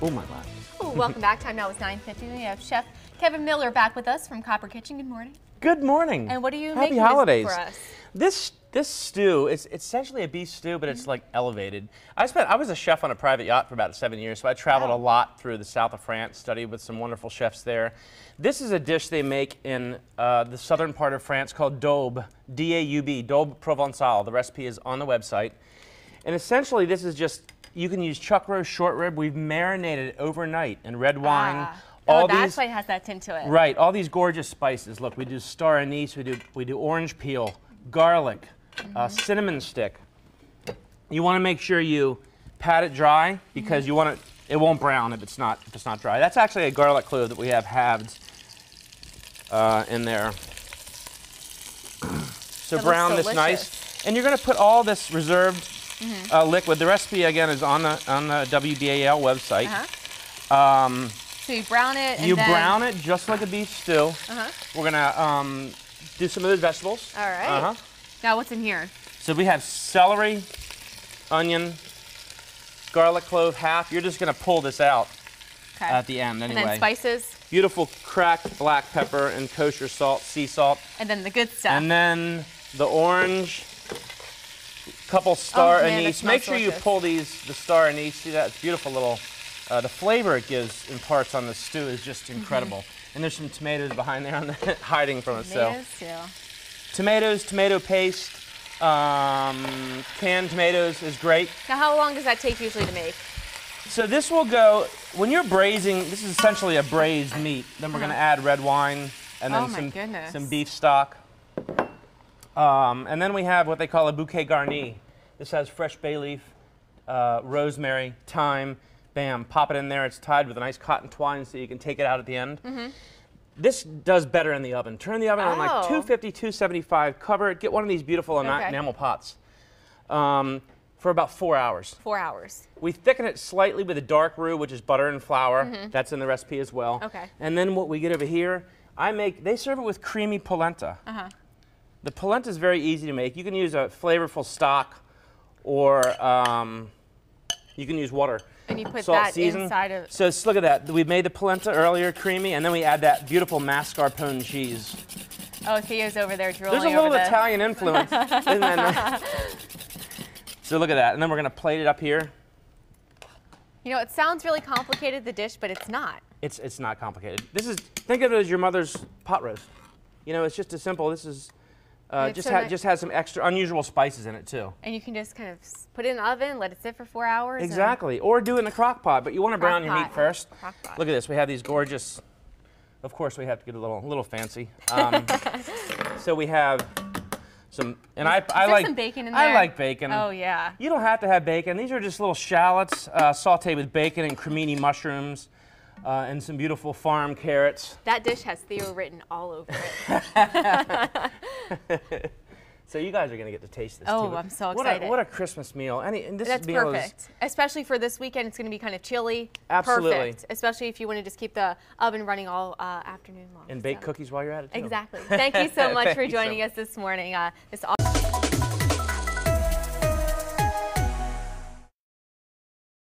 Oh my God. Ooh, welcome back. Time now is 9:50. We have Chef Kevin Miller back with us from Copper Kitchen. Good morning. Good morning. And what are you making for us? This stew, it's essentially a beef stew, but it's like elevated. I was a chef on a private yacht for about 7 years, so I traveled a lot through the south of France, studied with some wonderful chefs there. This is a dish they make in the southern part of France called Daube, D-A-U-B, Daube Provencale. The recipe is on the website. And essentially this is just, you can use chuck roast, short rib. We've marinated it overnight in red wine. That's why it has that tint to it. Right, all these gorgeous spices. Look, we do star anise, we do orange peel, garlic, cinnamon stick. You want to make sure you pat it dry because you want it won't brown if it's not dry. That's actually a garlic clove that we have halved in there. So brown this nice, and you're going to put all this reserved liquid. The recipe again is on the WBAL website. So you brown it. And you brown it just like a beef stew. We're gonna do some of the vegetables. All right. Now what's in here? So we have celery, onion, garlic clove half. You're just gonna pull this out at the end anyway. And then spices. Beautiful cracked black pepper and kosher salt, sea salt. And then the good stuff. And then the orange. Couple star anise. Make sure you pull the star anise. See that? It's beautiful little. The flavor it gives in parts on the stew is just incredible. And there's some tomatoes behind there on the, hiding from itself. Tomatoes, tomato paste, canned tomatoes is great. Now how long does that take usually to make? So this will go, when you're braising, this is essentially a braised meat. Then we're going to add red wine and then some beef stock. And then we have what they call a bouquet garni. This has fresh bay leaf, rosemary, thyme. Bam, pop it in there. It's tied with a nice cotton twine so you can take it out at the end. This does better in the oven. Turn the oven on like 250, 275, cover it, get one of these beautiful enamel pots for about 4 hours. 4 hours. We thicken it slightly with a dark roux, which is butter and flour. That's in the recipe as well. And then what we get over here, they serve it with creamy polenta. The polenta is very easy to make. You can use a flavorful stock or you can use water. And you put that inside of... So look at that. We made the polenta earlier creamy, and then we add that beautiful mascarpone cheese. Oh, Theo's over there drooling. There's a little Italian influence. Isn't that nice? So look at that. And then we're going to plate it up here. You know, it sounds really complicated, the dish, but it's not. It's not complicated. This is, think of it as your mother's pot roast. You know, it's just as simple. This is... just has some extra unusual spices in it too. And you can just kind of put it in the oven, let it sit for 4 hours. Exactly. Or do it in a crock pot, but you want to brown your meat first. Look at this. We have these gorgeous, of course we have to get a little fancy. So we have some, and I like some bacon in there. I like bacon. Oh yeah. You don't have to have bacon. These are just little shallots sauteed with bacon and cremini mushrooms. And some beautiful farm carrots. That dish has Theo written all over it. So you guys are going to get to taste this too. Oh, I'm so excited. What a Christmas meal. That's perfect. Especially for this weekend, it's going to be kind of chilly. Absolutely. Perfect. Especially if you want to just keep the oven running all afternoon long. And bake cookies while you're at it too. Exactly. Thank you so much for joining us this morning.